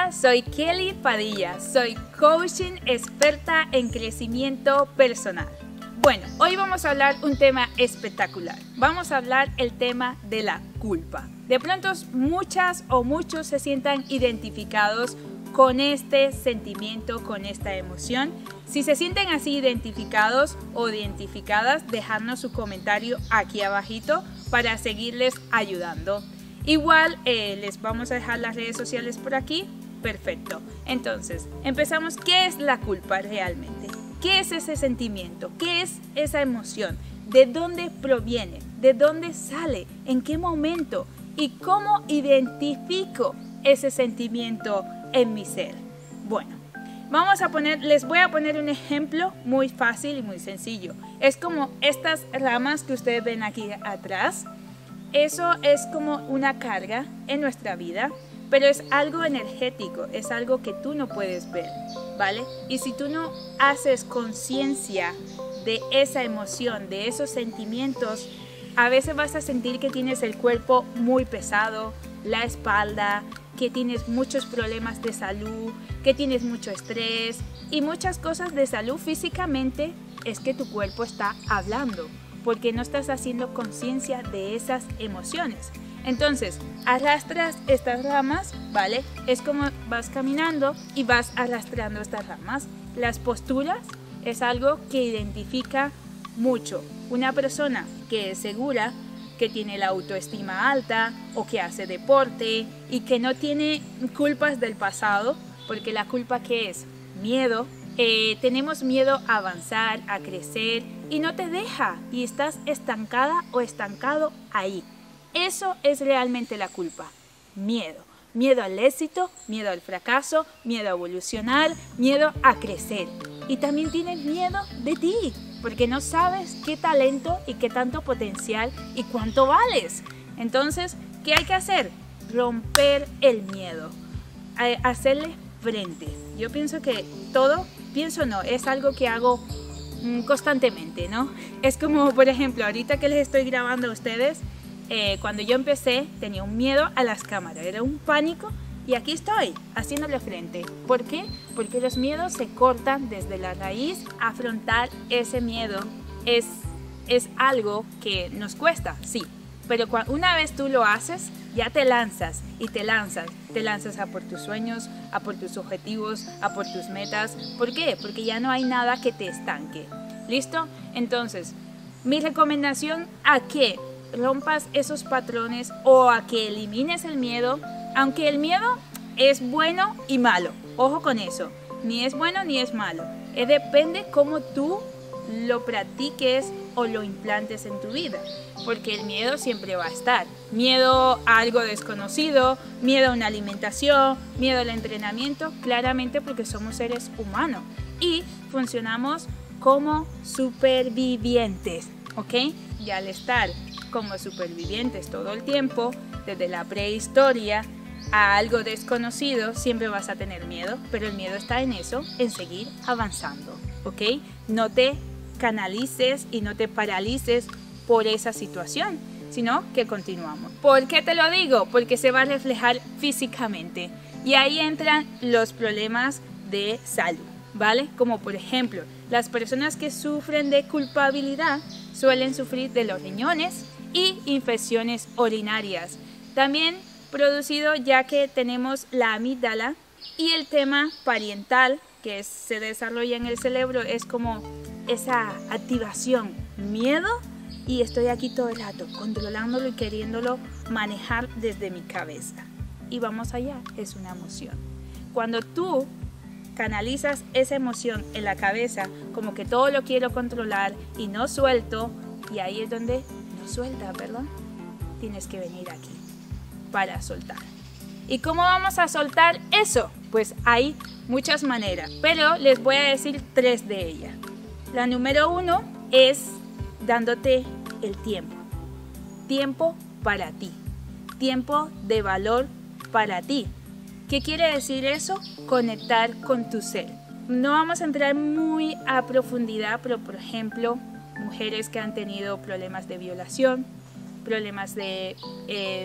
Hola, soy Kelly Padilla, soy coaching experta en crecimiento personal. Bueno, hoy vamos a hablar un tema espectacular. Vamos a hablar el tema de la culpa. De pronto muchas o muchos se sientan identificados con este sentimiento, con esta emoción. Si se sienten así identificados o identificadas, dejadnos su comentario aquí abajito para seguirles ayudando. Igual les vamos a dejar las redes sociales por aquí. Perfecto. Entonces, empezamos. ¿Qué es la culpa realmente? ¿Qué es ese sentimiento? ¿Qué es esa emoción? ¿De dónde proviene? ¿De dónde sale? ¿En qué momento? ¿Y cómo identifico ese sentimiento en mi ser? Bueno, les voy a poner un ejemplo muy fácil y muy sencillo. Es como estas ramas que ustedes ven aquí atrás. Eso es como una carga en nuestra vida, pero es algo energético, es algo que tú no puedes ver, ¿vale? Y si tú no haces conciencia de esa emoción, de esos sentimientos, a veces vas a sentir que tienes el cuerpo muy pesado, la espalda, que tienes muchos problemas de salud, que tienes mucho estrés y muchas cosas de salud físicamente. Es que tu cuerpo está hablando, porque no estás haciendo conciencia de esas emociones. Entonces, arrastras estas ramas, ¿vale? Es como vas caminando y vas arrastrando estas ramas. Las posturas es algo que identifica mucho. Una persona que es segura, que tiene la autoestima alta o que hace deporte y que no tiene culpas del pasado, porque la culpa, ¿qué es? Miedo. Tenemos miedo a avanzar, a crecer y no te deja y estás estancada o estancado ahí. Eso es realmente la culpa. Miedo. Miedo al éxito, miedo al fracaso, miedo a evolucionar, miedo a crecer. Y también tienes miedo de ti porque no sabes qué talento y qué tanto potencial y cuánto vales. Entonces, ¿qué hay que hacer? Romper el miedo. Hacerle frente. Yo pienso que es algo que hago constantemente, ¿no? Es como, por ejemplo, ahorita que les estoy grabando a ustedes, cuando yo empecé tenía un miedo a las cámaras, era un pánico y aquí estoy haciéndole frente. ¿Por qué? Porque los miedos se cortan desde la raíz. Afrontar ese miedo es algo que nos cuesta, sí, pero una vez tú lo haces, ya te lanzas y te lanzas a por tus sueños, a por tus objetivos, a por tus metas. ¿Por qué? Porque ya no hay nada que te estanque. ¿Listo? Entonces, mi recomendación a que rompas esos patrones o a que elimines el miedo, aunque el miedo es bueno y malo. Ojo con eso, ni es bueno ni es malo. Depende cómo tú lo practiques o lo implantes en tu vida, porque el miedo siempre va a estar. Miedo a algo desconocido, miedo a una alimentación, miedo al entrenamiento, claramente porque somos seres humanos y funcionamos como supervivientes, ¿ok? Y al estar como supervivientes todo el tiempo, desde la prehistoria a algo desconocido, siempre vas a tener miedo, pero el miedo está en eso, en seguir avanzando, ¿ok? No te canalices y no te paralices por esa situación, sino que continuamos. ¿Por qué te lo digo? Porque se va a reflejar físicamente y ahí entran los problemas de salud, ¿vale? Como por ejemplo, las personas que sufren de culpabilidad suelen sufrir de los riñones y infecciones urinarias. También producido ya que tenemos la amígdala y el tema parietal que se desarrolla en el cerebro es como esa activación, miedo, y estoy aquí todo el rato controlándolo y queriéndolo manejar desde mi cabeza. Y vamos allá, es una emoción. Cuando tú canalizas esa emoción en la cabeza, como que todo lo quiero controlar y no suelto, y ahí es donde no sueltas, ¿verdad? Tienes que venir aquí para soltar. ¿Y cómo vamos a soltar eso? Pues hay muchas maneras, pero les voy a decir tres de ellas. La número uno es dándote el tiempo. Tiempo para ti. Tiempo de valor para ti. ¿Qué quiere decir eso? Conectar con tu ser. No vamos a entrar muy a profundidad, pero por ejemplo, mujeres que han tenido problemas de violación, problemas de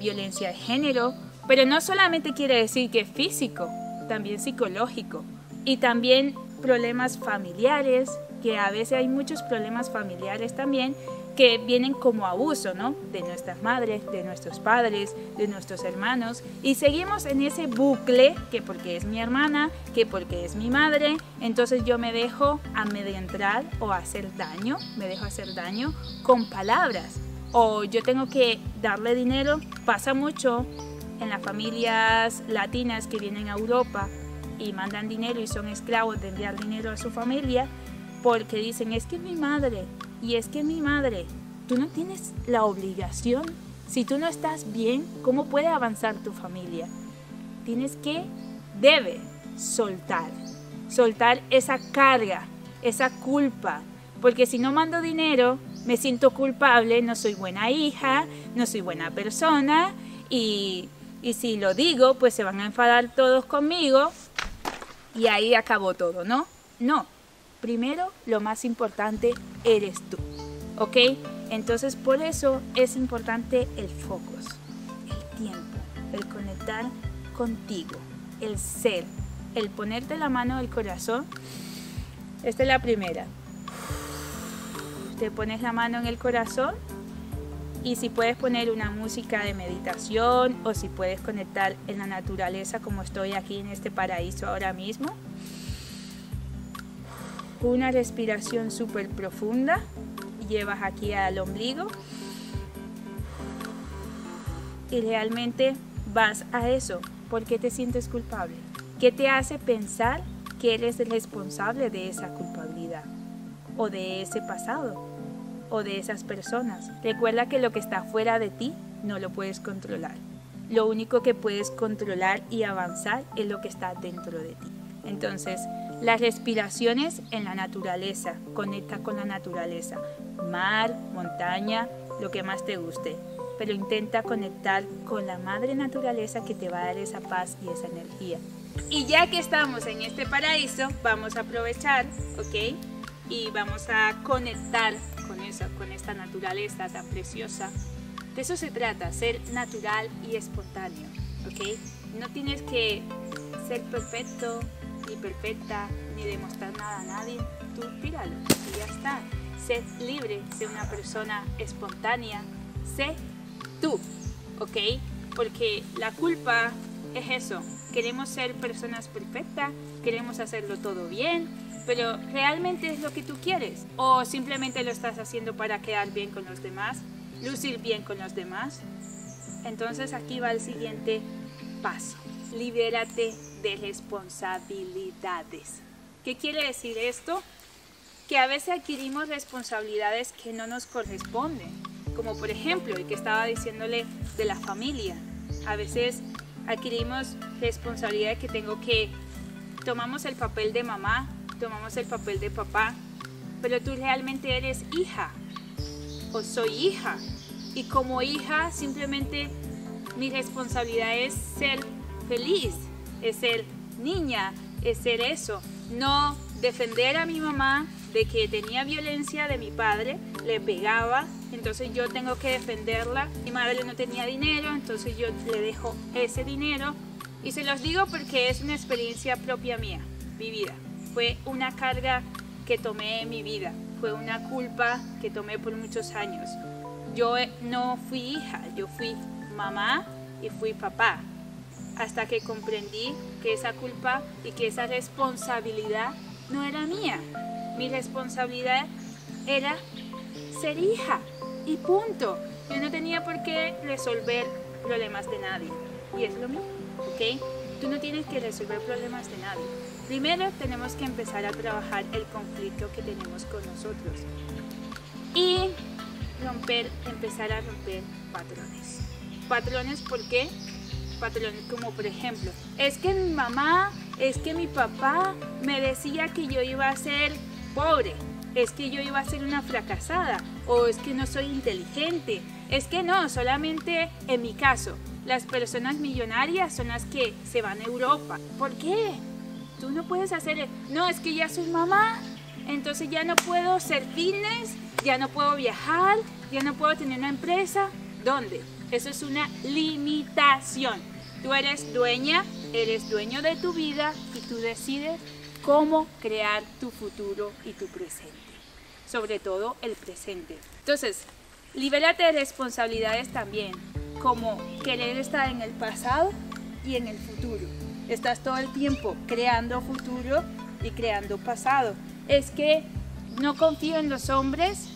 violencia de género, pero no solamente quiere decir que físico, también psicológico y también problemas familiares, que a veces hay muchos problemas familiares también que vienen como abuso, ¿no? De nuestras madres, de nuestros padres, de nuestros hermanos, y seguimos en ese bucle que porque es mi hermana, que porque es mi madre, entonces yo me dejo amedrentar o hacer daño, me dejo hacer daño con palabras, o yo tengo que darle dinero. Pasa mucho en las familias latinas que vienen a Europa y mandan dinero y son esclavos de enviar dinero a su familia porque dicen, es que es mi madre, y es que mi madre, tú no tienes la obligación, si tú no estás bien, ¿cómo puede avanzar tu familia? Tienes que, debe soltar esa carga, esa culpa, porque si no mando dinero, me siento culpable, no soy buena hija, no soy buena persona, y si lo digo, pues se van a enfadar todos conmigo, y ahí acabó todo, ¿no? No. Primero, lo más importante eres tú, ¿ok? Entonces, por eso es importante el focus, el tiempo, el conectar contigo, el ser, el ponerte la mano del corazón. Esta es la primera. Te pones la mano en el corazón y si puedes poner una música de meditación o si puedes conectar en la naturaleza como estoy aquí en este paraíso ahora mismo. Una respiración súper profunda, llevas aquí al ombligo y realmente vas a eso. ¿Por qué te sientes culpable? ¿Qué te hace pensar que eres el responsable de esa culpabilidad? ¿O de ese pasado? ¿O de esas personas? Recuerda que lo que está fuera de ti no lo puedes controlar. Lo único que puedes controlar y avanzar es lo que está dentro de ti. Entonces, las respiraciones en la naturaleza, conecta con la naturaleza, mar, montaña, lo que más te guste, pero intenta conectar con la madre naturaleza que te va a dar esa paz y esa energía. Y ya que estamos en este paraíso, vamos a aprovechar, ¿ok? Y vamos a conectar con eso, con esta naturaleza tan preciosa. De eso se trata, ser natural y espontáneo, ¿ok? No tienes que ser perfecto, ni perfecta, ni demostrar nada a nadie. Tú tíralo y ya está. Sé libre, sé una persona espontánea, sé tú, ¿ok? Porque la culpa es eso, queremos ser personas perfectas, queremos hacerlo todo bien, pero ¿realmente es lo que tú quieres? ¿O simplemente lo estás haciendo para quedar bien con los demás, lucir bien con los demás? Entonces aquí va el siguiente paso. Libérate de responsabilidades. ¿Qué quiere decir esto? Que a veces adquirimos responsabilidades que no nos corresponden, como por ejemplo el que estaba diciéndole de la familia. A veces adquirimos responsabilidades que tengo que, tomamos el papel de mamá, tomamos el papel de papá, pero tú realmente eres hija o soy hija, y como hija simplemente mi responsabilidad es ser feliz, es ser niña, es ser eso, no defender a mi mamá de que tenía violencia de mi padre, le pegaba, entonces yo tengo que defenderla, mi madre no tenía dinero, entonces yo le dejo ese dinero, y se los digo porque es una experiencia propia mía, vivida, fue una carga que tomé en mi vida, fue una culpa que tomé por muchos años. Yo no fui hija, yo fui mamá y fui papá, hasta que comprendí que esa culpa y que esa responsabilidad no era mía. Mi responsabilidad era ser hija y punto. Yo no tenía por qué resolver problemas de nadie. Y es lo mismo, ¿ok? Tú no tienes que resolver problemas de nadie. Primero tenemos que empezar a trabajar el conflicto que tenemos con nosotros y empezar a romper patrones. ¿Patrones por qué? Patrones como por ejemplo, es que mi mamá, es que mi papá me decía que yo iba a ser pobre, es que yo iba a ser una fracasada, o es que no soy inteligente, es que no, solamente en mi caso, las personas millonarias son las que se van a Europa. ¿Por qué? Tú no puedes hacer, no, es que ya soy mamá, entonces ya no puedo ser fitness, ya no puedo viajar, ya no puedo tener una empresa. ¿Dónde? Eso es una limitación. Tú eres dueña Eres dueño de tu vida y tú decides cómo crear tu futuro y tu presente. Sobre todo el presente. Entonces, libérate de responsabilidades también, como querer estar en el pasado y en el futuro. Estás todo el tiempo creando futuro y creando pasado. Es que no confío en los hombres,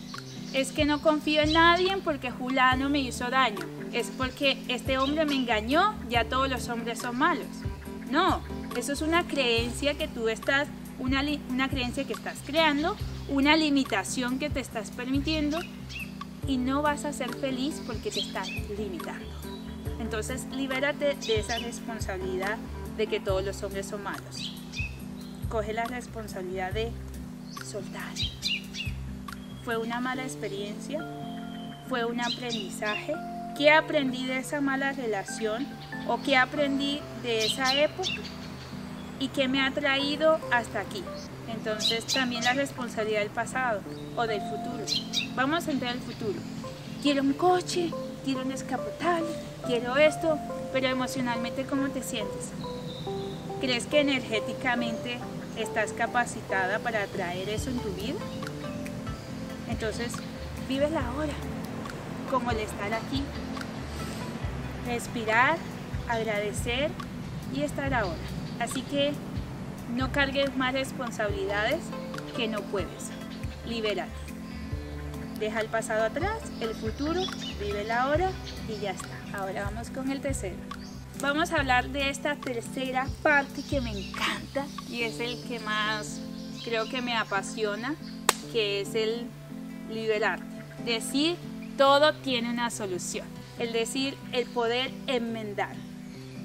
es que no confío en nadie porque fulano me hizo daño, es porque este hombre me engañó, ya todos los hombres son malos. No, eso es una creencia que tú estás, una creencia que estás creando, una limitación que te estás permitiendo y no vas a ser feliz porque te estás limitando. Entonces, libérate de esa responsabilidad de que todos los hombres son malos. Coge la responsabilidad de soltar. Fue una mala experiencia, fue un aprendizaje. ¿Qué aprendí de esa mala relación o qué aprendí de esa época y qué me ha traído hasta aquí? Entonces también la responsabilidad del pasado o del futuro. Vamos a entrar al futuro. Quiero un coche, quiero un descapotable, quiero esto, pero emocionalmente ¿cómo te sientes? ¿Crees que energéticamente estás capacitada para atraer eso en tu vida? Entonces, vive la hora, como el estar aquí. Respirar, agradecer y estar ahora. Así que no cargues más responsabilidades que no puedes. Libérate. Deja el pasado atrás, el futuro, vive la hora y ya está. Ahora vamos con el tercero. Vamos a hablar de esta tercera parte que me encanta y es el que más creo que me apasiona, que es el liberarte. Decir todo tiene una solución. Es decir, el poder enmendar.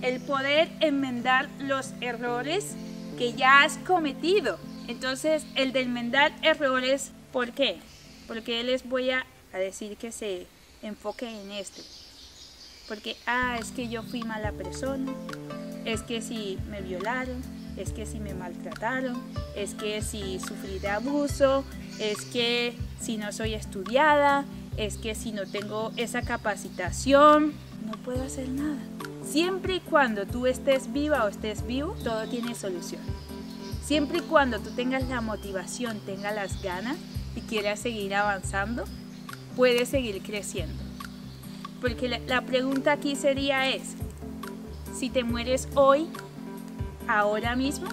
El poder enmendar los errores que ya has cometido. Entonces, el de enmendar errores, ¿por qué? Porque les voy a decir que se enfoquen en esto. Porque, es que yo fui mala persona, es que si me violaron, es que si me maltrataron, es que si sufrí de abuso, es que si no soy estudiada, es que si no tengo esa capacitación, no puedo hacer nada. Siempre y cuando tú estés viva o estés vivo, todo tiene solución. Siempre y cuando tú tengas la motivación, tengas las ganas y quieras seguir avanzando, puedes seguir creciendo. Porque la pregunta aquí sería es, si te mueres hoy, ahora mismo,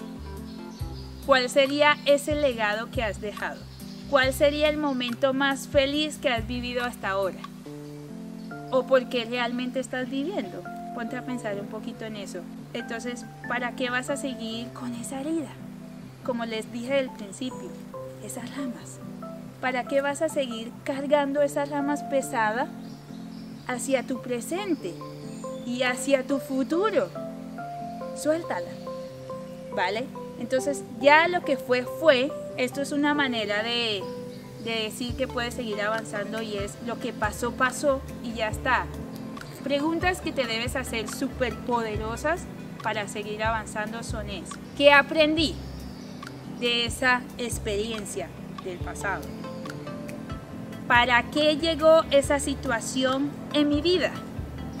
¿cuál sería ese legado que has dejado? ¿Cuál sería el momento más feliz que has vivido hasta ahora? ¿O por qué realmente estás viviendo? Ponte a pensar un poquito en eso. Entonces, ¿para qué vas a seguir con esa herida? Como les dije al principio, esas ramas. ¿Para qué vas a seguir cargando esas ramas pesadas hacia tu presente y hacia tu futuro? Suéltala, ¿vale? Entonces ya lo que fue, fue. Esto es una manera de decir que puedes seguir avanzando y es lo que pasó, pasó y ya está. Preguntas que te debes hacer súper poderosas para seguir avanzando son esas. ¿Qué aprendí de esa experiencia del pasado? ¿Para qué llegó esa situación en mi vida?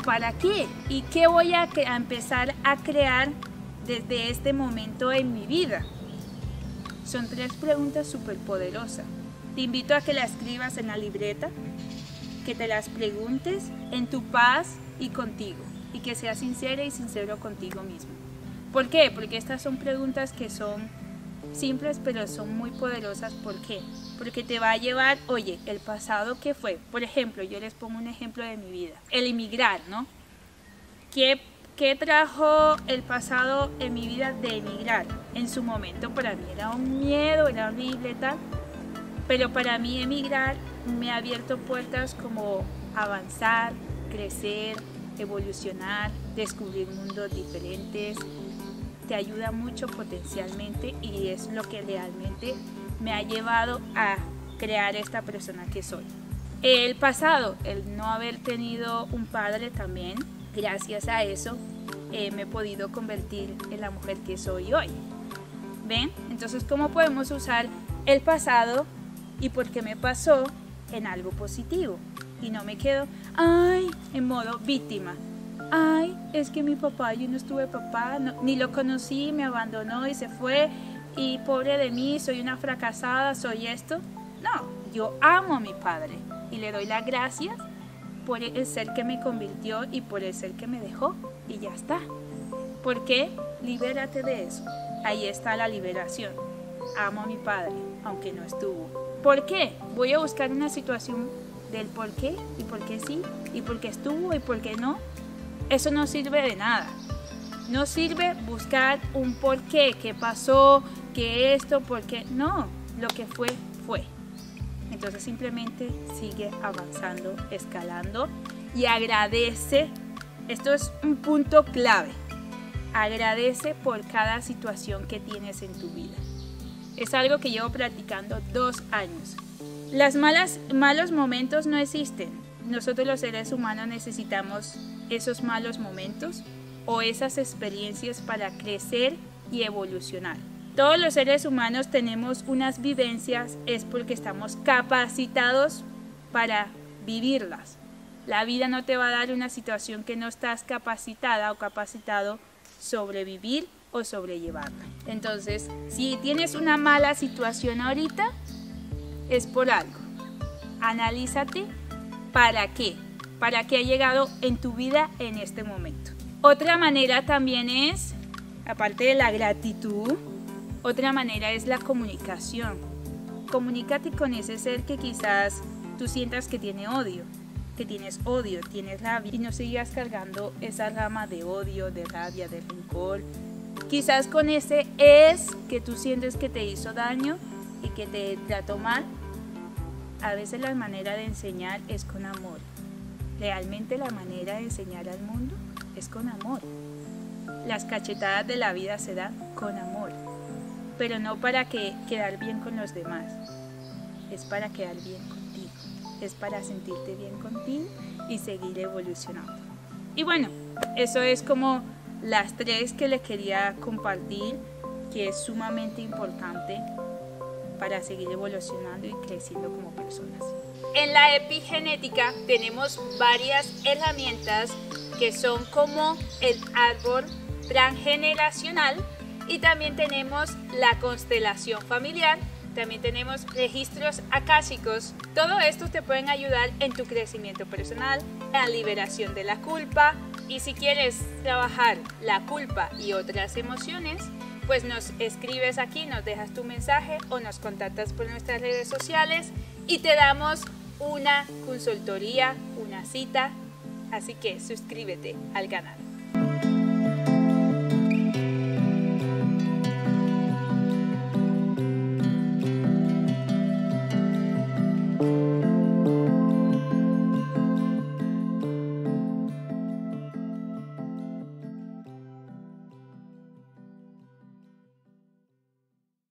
¿Para qué? ¿Y qué voy a empezar a crear desde este momento en mi vida? Son tres preguntas súper poderosas. Te invito a que las escribas en la libreta, que te las preguntes en tu paz y contigo, y que seas sincera y sincero contigo mismo. ¿Por qué? Porque estas son preguntas que son simples, pero son muy poderosas. ¿Por qué? Porque te va a llevar, oye, el pasado que fue. Por ejemplo, yo les pongo un ejemplo de mi vida. El emigrar, ¿no? ¿Qué trajo el pasado en mi vida de emigrar? En su momento para mí era un miedo, era horrible, tal. Pero para mí emigrar me ha abierto puertas como avanzar, crecer, evolucionar, descubrir mundos diferentes. Te ayuda mucho potencialmente y es lo que realmente me ha llevado a crear esta persona que soy. El pasado, el no haber tenido un padre también, gracias a eso me he podido convertir en la mujer que soy hoy. ¿Ven? Entonces, ¿cómo podemos usar el pasado y por qué me pasó en algo positivo? Y no me quedo en modo víctima. ay, es que mi papá, yo no estuve papá, no, ni lo conocí, me abandonó y se fue, y pobre de mí, soy una fracasada, soy esto. No, yo amo a mi padre y le doy las gracias por el ser que me convirtió y por el ser que me dejó, y ya está. ¿Por qué? Libérate de eso. Ahí está la liberación. Amo a mi padre, aunque no estuvo. ¿Por qué? Voy a buscar una situación del por qué, y por qué sí, y por qué estuvo, y por qué no. Eso no sirve de nada. No sirve buscar un por qué, qué pasó, qué esto, por qué. No, lo que fue, fue. Entonces simplemente sigue avanzando, escalando, y agradece. Esto es un punto clave. Agradece por cada situación que tienes en tu vida. Es algo que llevo practicando 2 años. Los malos momentos no existen. Nosotros los seres humanos necesitamos esos malos momentos o esas experiencias para crecer y evolucionar. Todos los seres humanos tenemos unas vivencias, es porque estamos capacitados para vivirlas. La vida no te va a dar una situación que no estás capacitada o capacitado sobrevivir o sobrellevarla. Entonces, si tienes una mala situación ahorita, es por algo. Analízate para qué ha llegado en tu vida en este momento. Otra manera también es, aparte de la gratitud, otra manera es la comunicación. Comunícate con ese ser que quizás tú sientas que tiene odio, que tienes odio, tienes rabia, y no sigas cargando esa rama de odio, de rabia, de rencor. Quizás con ese es que tú sientes que te hizo daño y que te trató mal. A veces la manera de enseñar es con amor. Realmente la manera de enseñar al mundo es con amor. Las cachetadas de la vida se dan con amor, pero no para que quedar bien con los demás. Es para quedar bien contigo. Es para sentirte bien contigo y seguir evolucionando. Y bueno, eso es como las 3 que les quería compartir, que es sumamente importante para seguir evolucionando y creciendo como personas. En la epigenética tenemos varias herramientas que son como el árbol transgeneracional, y también tenemos la constelación familiar, también tenemos registros akáshicos. Todo esto te pueden ayudar en tu crecimiento personal, en la liberación de la culpa, y si quieres trabajar la culpa y otras emociones, pues nos escribes aquí, nos dejas tu mensaje o nos contactas por nuestras redes sociales y te damos una consultoría, una cita. Así que suscríbete al canal.